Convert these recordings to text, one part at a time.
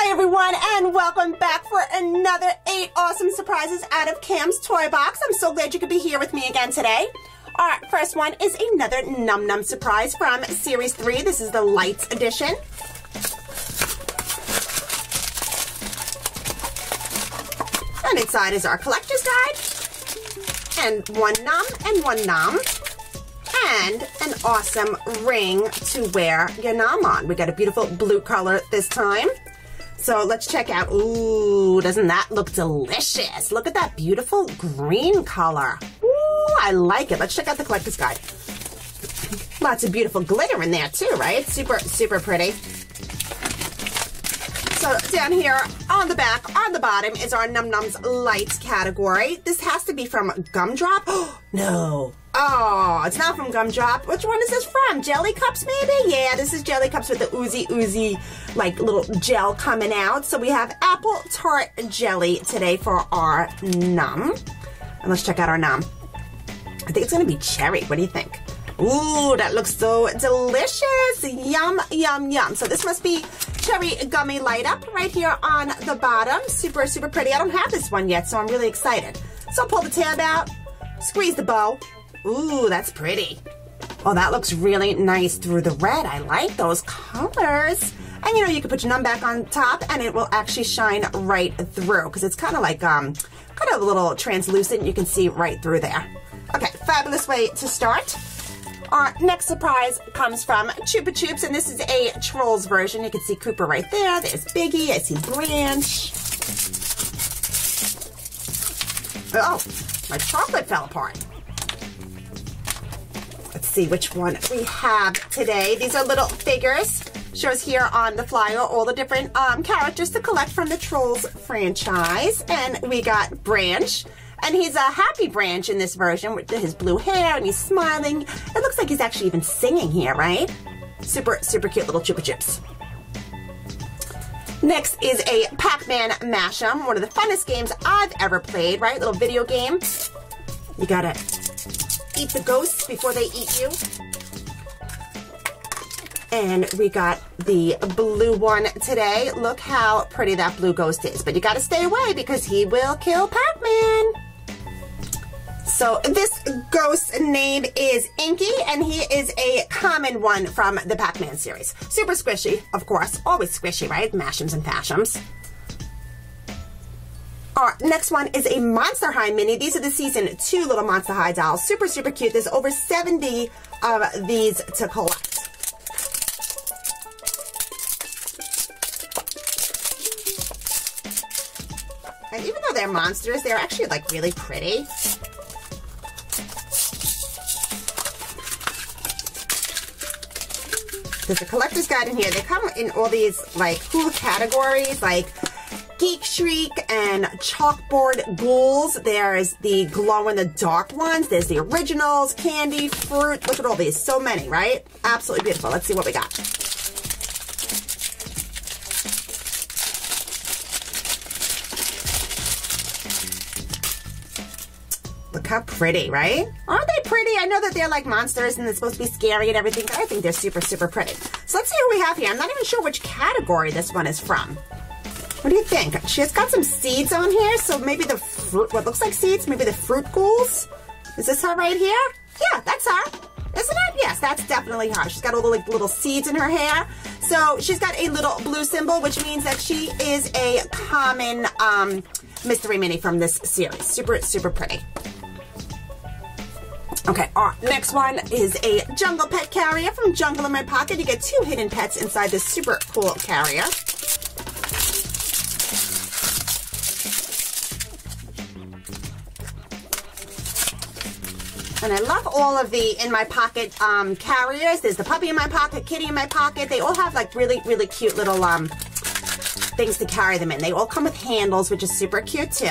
Hi everyone, and welcome back for another 8 awesome surprises out of Cams Toy Box. I'm so glad you could be here with me again today. Alright, first one is another Num Num Surprise from Series 3. This is the Lights Edition. And inside is our collector's guide. And one Num and one Num. And an awesome ring to wear your Num on. We got a beautiful blue color this time. So let's check out, ooh, doesn't that look delicious? Look at that beautiful green color. Ooh, I like it. Let's check out the collector's guide. Lots of beautiful glitter in there too, right? Super, super pretty. So down here on the back, on the bottom, is our Num Num's Lights category. This has to be from Gumdrop. Oh, no. Oh, it's not from Gumdrop. Which one is this from? Jelly Cups, maybe? Yeah, this is Jelly Cups with the oozy, like, little gel coming out. So we have Apple Tart Jelly today for our Num. And let's check out our Num. I think it's going to be cherry. What do you think? Ooh, that looks so delicious. Yum, yum, yum. So this must be cherry gummy light up right here on the bottom. Super, super pretty. I don't have this one yet, so I'm really excited. So pull the tab out, squeeze the bow. Ooh, that's pretty. Oh, that looks really nice through the red. I like those colors. And you know, you can put your Num back on top and it will actually shine right through because it's kind of like, kind of a little translucent. You can see right through there. Okay, fabulous way to start. Our next surprise comes from Chupa Chups, and this is a Trolls version. You can see Cooper right there. There's Biggie. I see Branch. Oh, my chocolate fell apart. Let's see which one we have today. These are little figures. Shows here on the flyer all the different characters to collect from the Trolls franchise. And we got Branch. And he's a happy Branch in this version with his blue hair, and he's smiling. It looks like he's actually even singing here, right? Super, super cute little Chupa Chups. Next is a Pac Man Mashem, one of the funnest games I've ever played, right? Little video game. You gotta eat the ghosts before they eat you. And we got the blue one today. Look how pretty that blue ghost is. But you gotta stay away because he will kill Pac Man. So this ghost's name is Inky, and he is a common one from the Pac Man series. Super squishy, of course. Always squishy, right? Mashems and Fashems. Our next one is a Monster High Mini. These are the Season 2 little Monster High dolls. Super, super cute. There's over 70 of these to collect. And even though they're monsters, they're actually, like, really pretty. There's a collector's guide in here. They come in all these, like, cool categories, like Geek Shriek and Chalkboard Ghouls. There's the glow-in-the-dark ones. There's the originals, candy, fruit. Look at all these. So many, right? Absolutely beautiful. Let's see what we got. Look how pretty, right? Aren't they pretty? I know that they're like monsters and they're supposed to be scary and everything, but I think they're super, super pretty. So let's see who we have here. I'm not even sure which category this one is from. What do you think? She's got some seeds on here, so maybe the fruit, what looks like seeds, maybe the fruit ghouls? Is this her right here? Yeah, that's her. Isn't it? Yes, that's definitely her. She's got all the like, little seeds in her hair. So she's got a little blue symbol, which means that she is a common mystery mini from this series. Super, super pretty. Okay, our next one is a Jungle Pet Carrier from Jungle in My Pocket. You get 2 hidden pets inside this super cool carrier. And I love all of the In My Pocket carriers. There's the puppy in my pocket, kitty in my pocket. They all have like really, really cute little things to carry them in. They all come with handles, which is super cute too.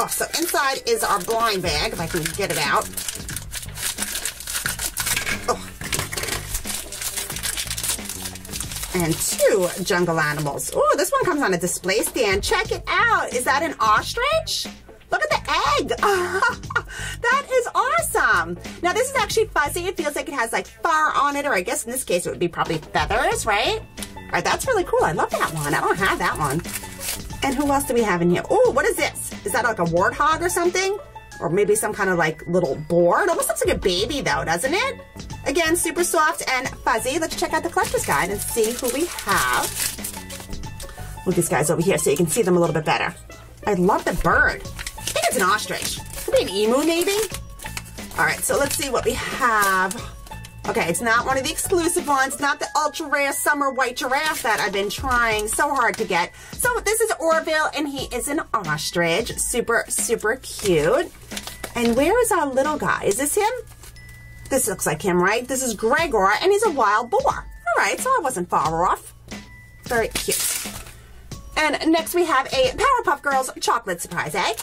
Oh, so inside is our blind bag, if I can get it out. Oh. And 2 jungle animals. Oh, this one comes on a display stand. Check it out. Is that an ostrich? Look at the egg. That is awesome. Now, this is actually fuzzy. It feels like it has, like, fur on it, or I guess in this case it would be probably feathers, right? All right, that's really cool. I love that one. I don't have that one. And who else do we have in here? Oh, what is this? Is that like a warthog or something? Or maybe some kind of like little boar? It almost looks like a baby though, doesn't it? Again, super soft and fuzzy. Let's check out the collector's guide and see who we have. Move these guys over here so you can see them a little bit better. I love the bird. I think it's an ostrich. Could be an emu maybe? All right, so let's see what we have. Okay, it's not one of the exclusive ones, not the ultra rare summer white giraffe that I've been trying so hard to get. So this is Orville, and he is an ostrich. Super, super cute. And where is our little guy? Is this him? This looks like him, right? This is Gregor, and he's a wild boar. All right, so I wasn't far off. Very cute. And next we have a Powerpuff Girls chocolate surprise egg.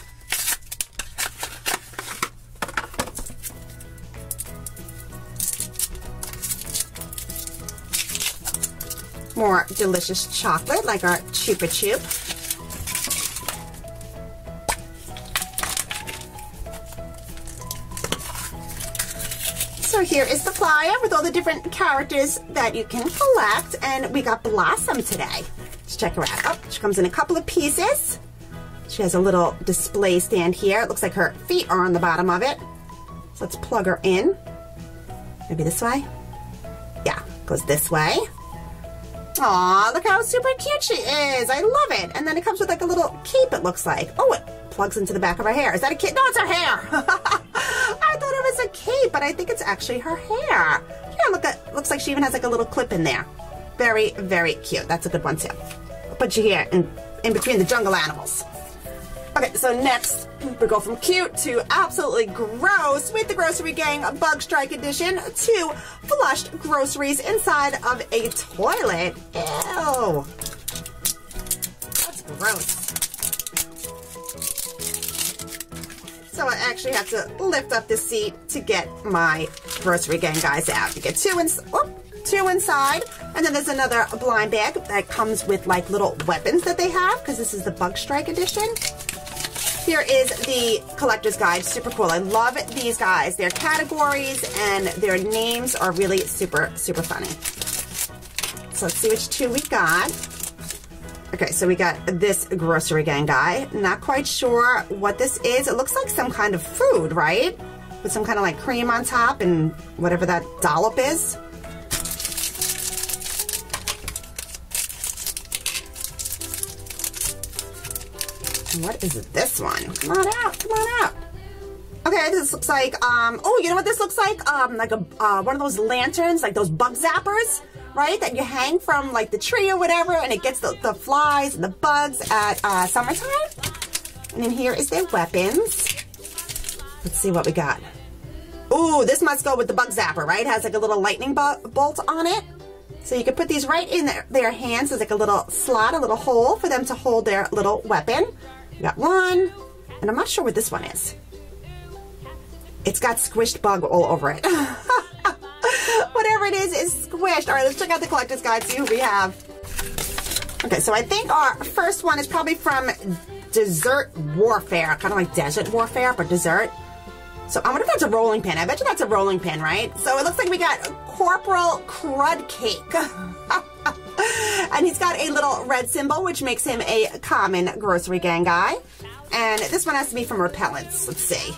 More delicious chocolate, like our Chupa Chup. So here is the flyer with all the different characters that you can collect, and we got Blossom today. Let's check her out. Oh, she comes in a couple of pieces. She has a little display stand here. It looks like her feet are on the bottom of it. So let's plug her in. Maybe this way? Yeah, goes this way. Aw, look how super cute she is. I love it. And then it comes with like a little cape, it looks like. Oh, it plugs into the back of her hair. Is that a cape? No, it's her hair. I thought it was a cape, but I think it's actually her hair. Yeah, look, it looks like she even has like a little clip in there. Very, very cute. That's a good one, too. I'll put you here in between the jungle animals. Okay, so next, we go from cute to absolutely gross with the Grossery Gang Bug Strike Edition to flushed groceries inside of a toilet. Ew. That's gross. So I actually have to lift up the seat to get my Grossery Gang guys out. You get two inside, and then there's another blind bag that comes with like little weapons that they have, because this is the Bug Strike Edition. Here is the collector's guide, super cool. I love these guys. Their categories and their names are really super, super funny. So let's see which two we got. Okay, so we got this Grossery Gang guy. Not quite sure what this is. It looks like some kind of food, right? With some kind of like cream on top and whatever that dollop is. What is this one? Come on out, come on out. Okay, this looks like, oh, you know what this looks like? Like a one of those lanterns, like those bug zappers, right? That you hang from like the tree or whatever, and it gets the flies and the bugs at summertime. And then here is their weapons. Let's see what we got. Ooh, this must go with the bug zapper, right? It has like a little lightning bolt on it. So you can put these right in their hands. There's like a little slot, a little hole for them to hold their little weapon. We got one, and I'm not sure what this one is. It's got squished bug all over it. Whatever it is squished. All right, let's check out the collector's guide, see who we have. Okay, so I think our first one is probably from Desert Warfare, kind of like Desert Warfare, but dessert. So I wonder if that's a rolling pin. I bet you that's a rolling pin, right? So it looks like we got Corporal Crud Cake. And he's got a little red symbol, which makes him a common Grossery Gang guy. And this one has to be from Repellents. Let's see.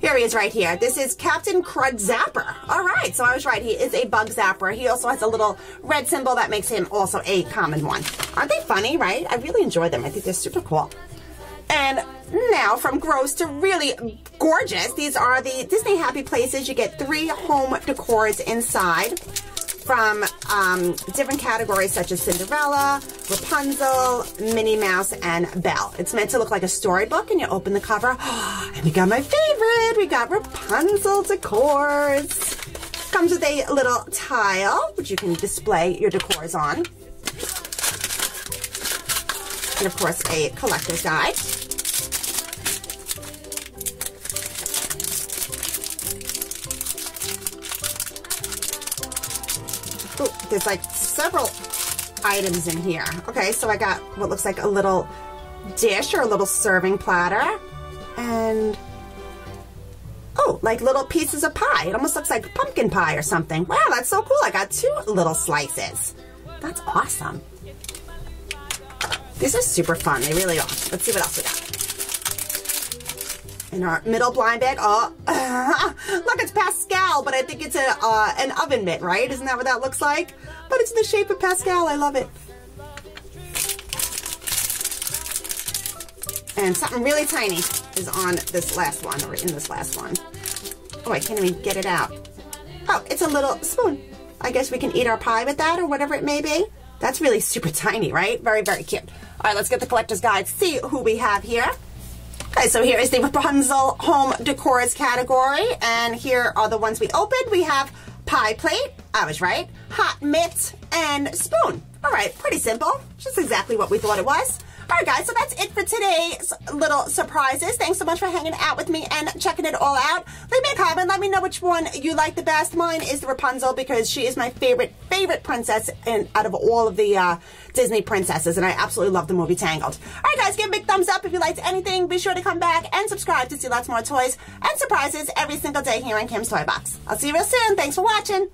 Here he is right here. This is Captain Crud Zapper. All right, so I was right. He is a bug zapper. He also has a little red symbol that makes him also a common one. Aren't they funny, right? I really enjoy them. I think they're super cool. And now from gross to really gorgeous, these are the Disney Happy Places. You get 3 home decors inside from different categories such as Cinderella, Rapunzel, Minnie Mouse, and Belle. It's meant to look like a storybook, and you open the cover, and we got my favorite. We got Rapunzel decors. Comes with a little tile, which you can display your decors on. And of course, a collector's guide. Ooh, there's like several items in here. Okay, so I got what looks like a little dish or a little serving platter. And, oh, like little pieces of pie. It almost looks like pumpkin pie or something. Wow, that's so cool. I got 2 little slices. That's awesome. These are super fun. They really are. Let's see what else we got. In our middle blind bag. Oh, look, it's Pascal, but I think it's an oven mitt, right? Isn't that what that looks like? But it's in the shape of Pascal. I love it. And something really tiny is on this last one, or in this last one. Oh, I can't even get it out. Oh, it's a little spoon. I guess we can eat our pie with that, or whatever it may be. That's really super tiny, right? Very, very cute. All right, let's get the collector's guide, see who we have here. Okay, so here is the Rapunzel Home Decors category, and here are the ones we opened. We have pie plate, I was right, hot mitts, and spoon. All right, pretty simple. Just exactly what we thought it was. All right, guys, so that's it for today's little surprises. Thanks so much for hanging out with me and checking it all out. Leave me a comment. Let me know which one you like the best. Mine is the Rapunzel because she is my favorite princess out of all of the Disney princesses, and I absolutely love the movie Tangled. All right, guys, give a big thumbs up if you liked anything. Be sure to come back and subscribe to see lots more toys and surprises every single day here on Cams Toy Box. I'll see you real soon. Thanks for watching.